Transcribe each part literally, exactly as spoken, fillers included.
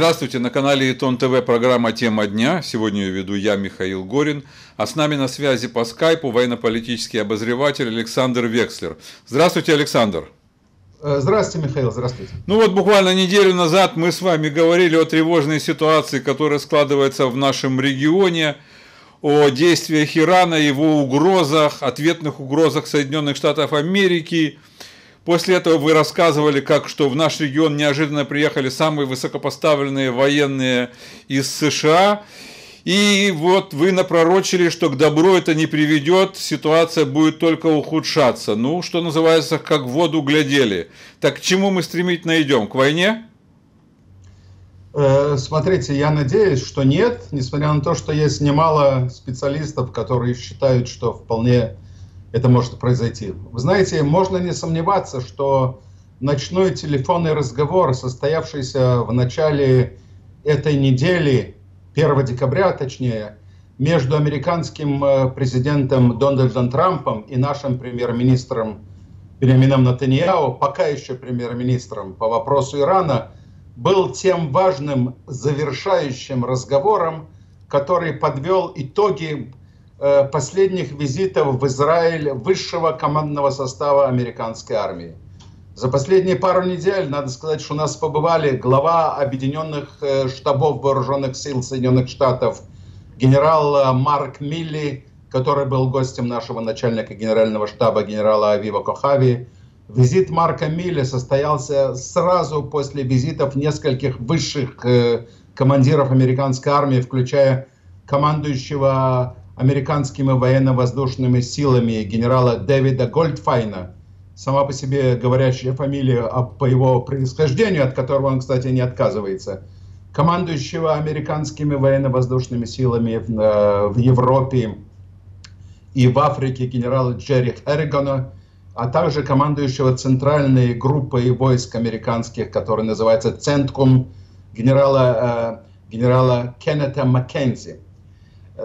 Здравствуйте, на канале ИТОН ТВ программа «Тема дня». Сегодня ее веду я, Михаил Горин. А с нами на связи по скайпу военно-политический обозреватель Александр Векслер. Здравствуйте, Александр. Здравствуйте, Михаил. Здравствуйте. Ну вот буквально неделю назад мы с вами говорили о тревожной ситуации, которая складывается в нашем регионе, о действиях Ирана, его угрозах, ответных угрозах Соединенных Штатов Америки. После этого вы рассказывали, как что в наш регион неожиданно приехали самые высокопоставленные военные из США. И вот вы напророчили, что к добру это не приведет, ситуация будет только ухудшаться. Ну, что называется, как в воду глядели. Так к чему мы стремительно идем? К войне? Смотрите, я надеюсь, что нет. Несмотря на то, что есть немало специалистов, которые считают, что вполне... это может произойти. Вы знаете, можно не сомневаться, что ночной телефонный разговор, состоявшийся в начале этой недели, первого декабря точнее, между американским президентом Дональдом Трампом и нашим премьер-министром Биньямином Нетаньяху, пока еще премьер-министром, по вопросу Ирана, был тем важным завершающим разговором, который подвел итоги последних визитов в Израиль высшего командного состава американской армии. За последние пару недель, надо сказать, что у нас побывали глава Объединенных штабов Вооруженных сил Соединенных Штатов, генерал Марк Милли, который был гостем нашего начальника генерального штаба, генерала Авива Кохави. Визит Марка Милли состоялся сразу после визитов нескольких высших командиров американской армии, включая командующего американскими военно-воздушными силами генерала Дэвида Гольдфайна, сама по себе говорящая фамилия по его происхождению, от которого он, кстати, не отказывается, командующего американскими военно-воздушными силами в Европе и в Африке генерала Джерих Эрегона, а также командующего центральной группой войск американских, которая называется «Центкум», генерала, генерала Кеннета Маккензи.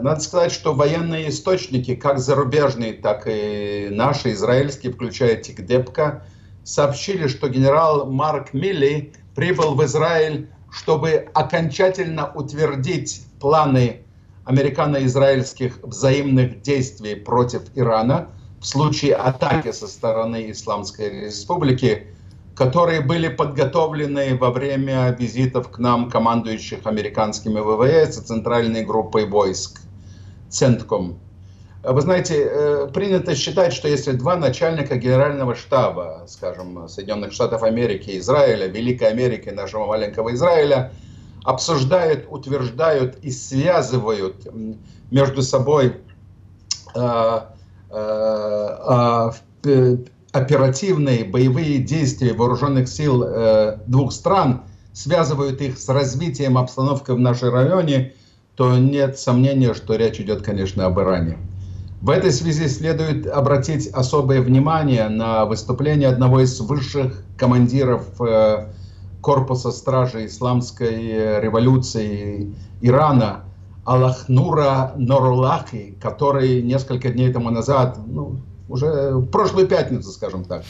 Надо сказать, что военные источники, как зарубежные, так и наши, израильские, включая Тикдепка, сообщили, что генерал Марк Милли прибыл в Израиль, чтобы окончательно утвердить планы американо-израильских взаимных действий против Ирана в случае атаки со стороны Исламской Республики, которые были подготовлены во время визитов к нам командующих американскими ВВС и центральной группой войск, Центком. Вы знаете, принято считать, что если два начальника генерального штаба, скажем, Соединенных Штатов Америки, Израиля, Великой Америки, нашего маленького Израиля, обсуждают, утверждают и связывают между собой э, э, э, оперативные боевые действия вооруженных сил э, двух стран, связывают их с развитием обстановки в нашем районе, то нет сомнения, что речь идет, конечно, об Иране. В этой связи следует обратить особое внимание на выступление одного из высших командиров э, корпуса стражи исламской революции Ирана, Аллах Нура Нурлахи, который несколько дней тому назад, ну, уже в прошлую пятницу, скажем так,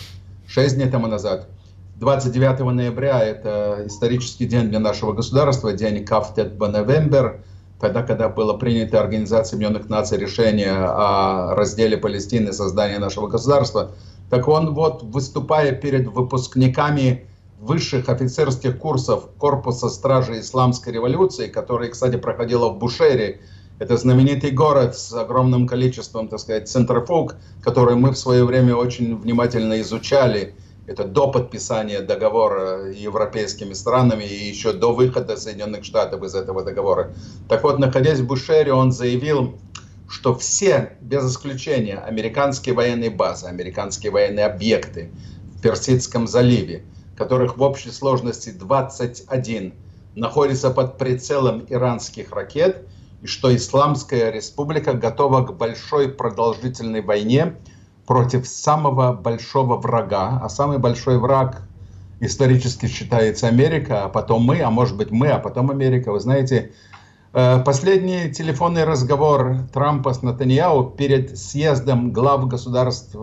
шесть дней тому назад, двадцать девятого ноября, это исторический день для нашего государства, день Кафтет Беневембер, тогда, когда было принято Организацией Объединенных Наций решение о разделе Палестины, создании нашего государства, так он вот, выступая перед выпускниками высших офицерских курсов корпуса стражи Исламской революции, которая, кстати, проходила в Бушейре, это знаменитый город с огромным количеством, так сказать, центрифуг, который мы в свое время очень внимательно изучали. Это до подписания договора европейскими странами и еще до выхода Соединенных Штатов из этого договора. Так вот, находясь в Бушейре, он заявил, что все, без исключения, американские военные базы, американские военные объекты в Персидском заливе, которых в общей сложности двадцать один, находятся под прицелом иранских ракет, и что Исламская Республика готова к большой продолжительной войне против самого большого врага. А самый большой враг исторически считается Америка, а потом мы, а может быть мы, а потом Америка. Вы знаете, последний телефонный разговор Трампа с Нетаньяху перед съездом глав государств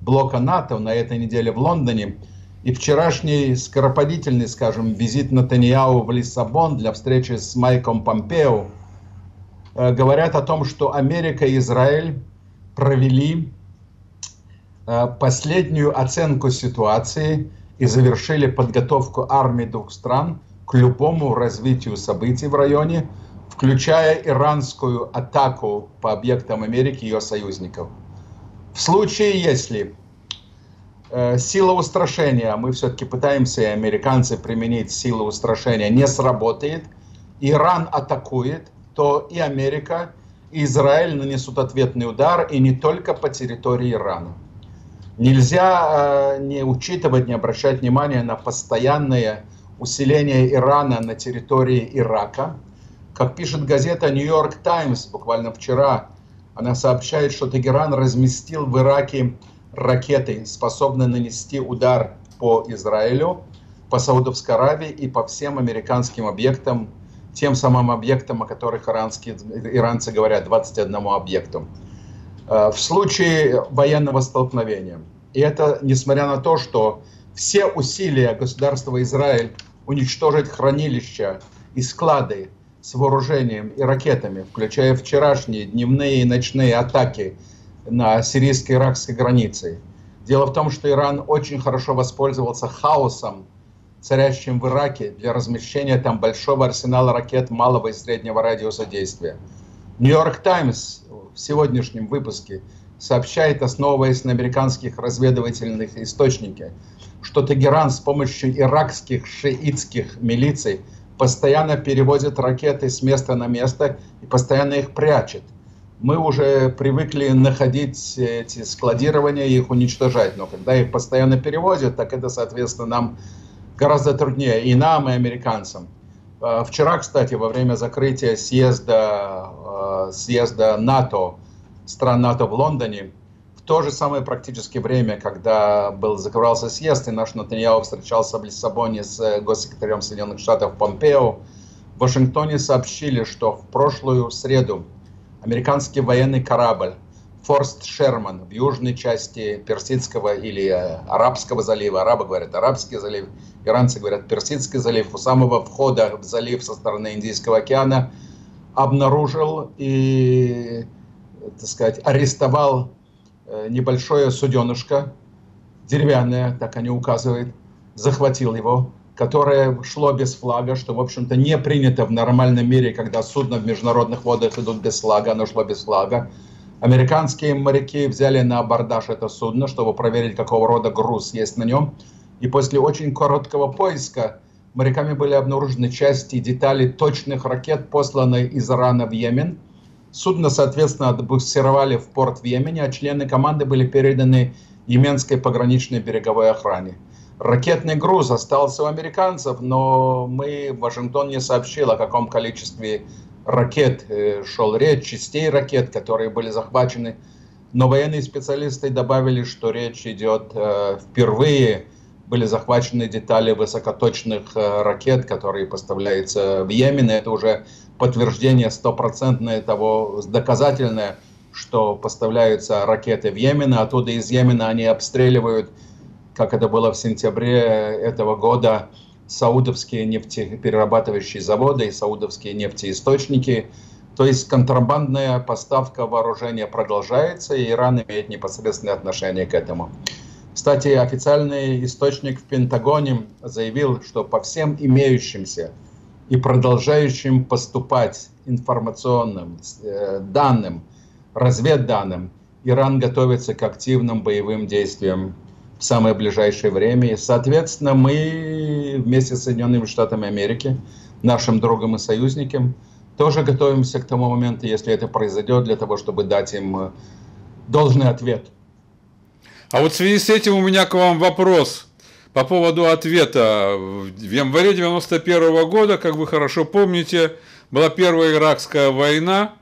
блока НАТО на этой неделе в Лондоне И вчерашний скоропалительный, скажем, визит Нетаньяху в Лиссабон для встречи с Майком Помпео говорят о том, что Америка и Израиль провели последнюю оценку ситуации и завершили подготовку армий двух стран к любому развитию событий в районе, включая иранскую атаку по объектам Америки и ее союзников. В случае, если э, сила устрашения, мы все-таки пытаемся, и американцы, применить силу устрашения, не сработает, Иран атакует, то и Америка, и Израиль нанесут ответный удар, и не только по территории Ирана. Нельзя э, не учитывать, не обращать внимания на постоянное усиление Ирана на территории Ирака. Как пишет газета New York Times буквально вчера, она сообщает, что Тегеран разместил в Ираке ракеты, способные нанести удар по Израилю, по Саудовской Аравии и по всем американским объектам, тем самым объектам, о которых иранские, иранцы говорят, двадцати одному объекту, в случае военного столкновения. И это несмотря на то, что все усилия государства Израиль уничтожить хранилища и склады с вооружением и ракетами, включая вчерашние дневные и ночные атаки на сирийско-иракской границе. Дело в том, что Иран очень хорошо воспользовался хаосом, царящим в Ираке, для размещения там большого арсенала ракет малого и среднего радиуса действия. «Нью-Йорк Таймс» в сегодняшнем выпуске сообщает, основываясь на американских разведывательных источниках, что Тегеран с помощью иракских шиитских милиций постоянно переводит ракеты с места на место и постоянно их прячет. Мы уже привыкли находить эти складирования и их уничтожать, но когда их постоянно переводят, так это, соответственно, нам гораздо труднее, и нам, и американцам. Вчера, кстати, во время закрытия съезда, съезда НАТО, стран НАТО в Лондоне, в то же самое практически время, когда был, закрывался съезд, и наш Нетаньяху встречался в Лиссабоне с госсекретарем Соединенных Штатов Помпео, в Вашингтоне сообщили, что в прошлую среду американский военный корабль «Форст Шерман» в южной части Персидского или Арабского залива, арабы говорят Арабский залив, иранцы говорят Персидский залив, у самого входа в залив со стороны Индийского океана обнаружил и, так сказать, арестовал небольшое суденышко, деревянное, так они указывают, захватил его, которое шло без флага, что, в общем-то, не принято в нормальном мире, когда судно в международных водах идут без флага, оно шло без флага. Американские моряки взяли на абордаж это судно, чтобы проверить, какого рода груз есть на нем. И после очень короткого поиска моряками были обнаружены части и детали точных ракет, посланных из Ирана в Йемен. Судно, соответственно, отбуксировали в порт в Йемене, а члены команды были переданы Йеменской пограничной береговой охране. Ракетный груз остался у американцев, но мы, Вашингтон не сообщил, о каком количестве ракет шел речь, частей ракет, которые были захвачены. Но военные специалисты добавили, что речь идет э, впервые, были захвачены детали высокоточных э, ракет, которые поставляются в Йемен. Это уже подтверждение стопроцентное того, доказательное, что поставляются ракеты в Йемен. Оттуда из Йемена они обстреливают, как это было в сентябре этого года, саудовские нефтеперерабатывающие заводы и саудовские нефтеисточники. То есть контрабандная поставка вооружения продолжается, и Иран имеет непосредственное отношение к этому. Кстати, официальный источник в Пентагоне заявил, что по всем имеющимся и продолжающим поступать информационным данным, разведданным, Иран готовится к активным боевым действиям в самое ближайшее время. И, соответственно, мы вместе с Соединенными Штатами Америки, нашим другом и союзником, тоже готовимся к тому моменту, если это произойдет, для того, чтобы дать им должный ответ. А вот в связи с этим у меня к вам вопрос по поводу ответа. В январе девяносто первого года, как вы хорошо помните, была первая иракская война,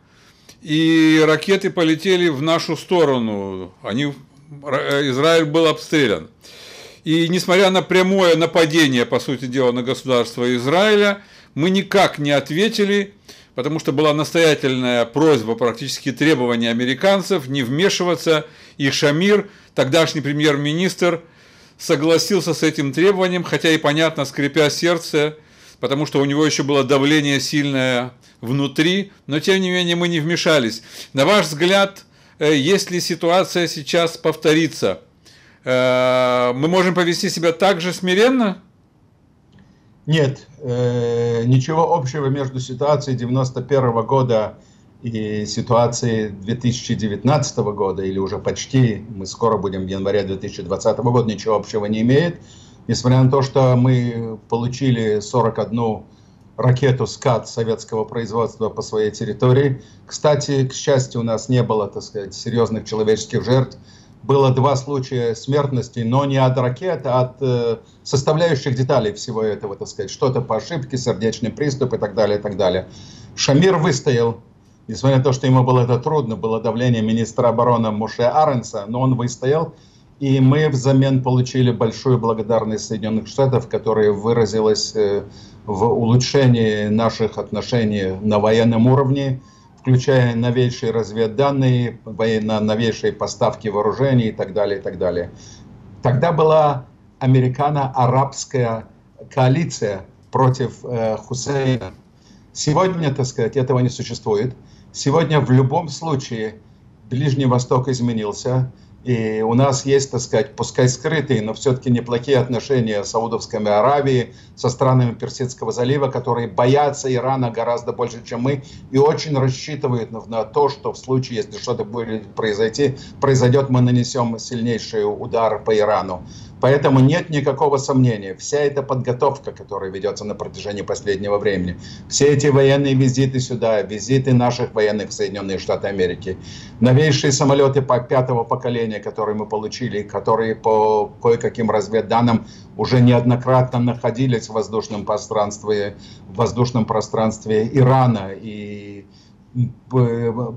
и ракеты полетели в нашу сторону. Они... Израиль был обстрелян. И несмотря на прямое нападение, по сути дела, на государство Израиля, мы никак не ответили, потому что была настоятельная просьба, практически требование американцев не вмешиваться. И Шамир, тогдашний премьер-министр, согласился с этим требованием, хотя и, понятно, скрипя сердце, потому что у него еще было давление сильное внутри, но, тем не менее, мы не вмешались. На ваш взгляд, если ситуация сейчас повторится, мы можем повести себя так же смиренно? Нет, ничего общего между ситуацией девяносто первого года и ситуацией две тысячи девятнадцатого года, или уже почти, мы скоро будем в январе две тысячи двадцатого года, ничего общего не имеет. Несмотря на то, что мы получили сорок одну ракету «Скат» советского производства по своей территории. Кстати, к счастью, у нас не было, так сказать, серьезных человеческих жертв. Было два случая смертности, но не от ракет, а от э, составляющих деталей всего этого, так сказать. Что-то по ошибке, сердечный приступ и так далее, и так далее. Шамир выстоял, несмотря на то, что ему было это трудно, было давление министра обороны Муше Аренса, но он выстоял. И мы взамен получили большую благодарность Соединенных Штатов, которая выразилась в улучшении наших отношений на военном уровне, включая новейшие разведданные, новейшие поставки вооружений и так далее, и так далее. Тогда была американо-арабская коалиция против Хусейна. Сегодня, так сказать, этого не существует. Сегодня в любом случае Ближний Восток изменился. И у нас есть, так сказать, пускай скрытые, но все-таки неплохие отношения с Саудовской Аравией, со странами Персидского залива, которые боятся Ирана гораздо больше, чем мы, и очень рассчитывают на то, что в случае, если что-то будет произойти, произойдет, мы нанесем сильнейший удар по Ирану. Поэтому нет никакого сомнения, вся эта подготовка, которая ведется на протяжении последнего времени, все эти военные визиты сюда, визиты наших военных в Соединенные Штаты Америки, новейшие самолеты по пятого поколения, которые мы получили, которые по кое-каким разведданным уже неоднократно находились в воздушном пространстве, в воздушном пространстве Ирана и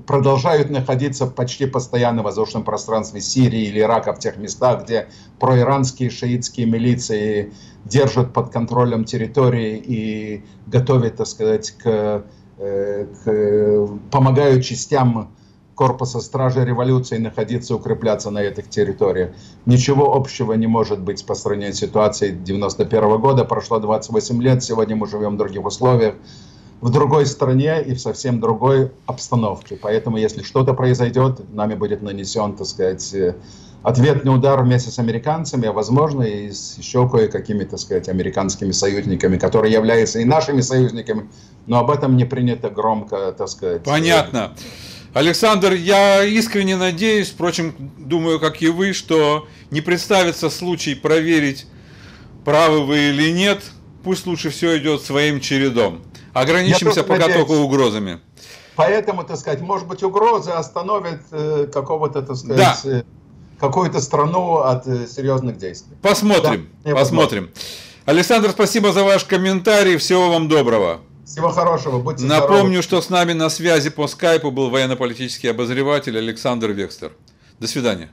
продолжают находиться почти постоянно в воздушном пространстве Сирии или Ирака, в тех местах, где проиранские шиитские милиции держат под контролем территории и готовят, так сказать, к, к, помогают частям корпуса стражи революции находиться, укрепляться на этих территориях. Ничего общего не может быть по сравнению с ситуацией девяносто первого года. Прошло двадцать восемь лет, сегодня мы живем в других условиях, в другой стране и в совсем другой обстановке. Поэтому, если что-то произойдет, нами будет нанесен, так сказать, ответный удар вместе с американцами, а возможно и с еще кое-какими, так сказать, американскими союзниками, которые являются и нашими союзниками, но об этом не принято громко, так сказать. Понятно. Александр, я искренне надеюсь, впрочем, думаю, как и вы, что не представится случай проверить, правы вы или нет, пусть лучше все идет своим чередом. Ограничимся пока только угрозами. Поэтому, так сказать, может быть, угрозы остановят э, какого-то, так сказать, да. э, какую-то страну от э, серьезных действий. Посмотрим, да, посмотрим. Александр, спасибо за ваш комментарий. Всего вам доброго. Всего хорошего. Будьте здоровы. Напомню, что с нами на связи по скайпу был военно-политический обозреватель Александр Векслер. До свидания.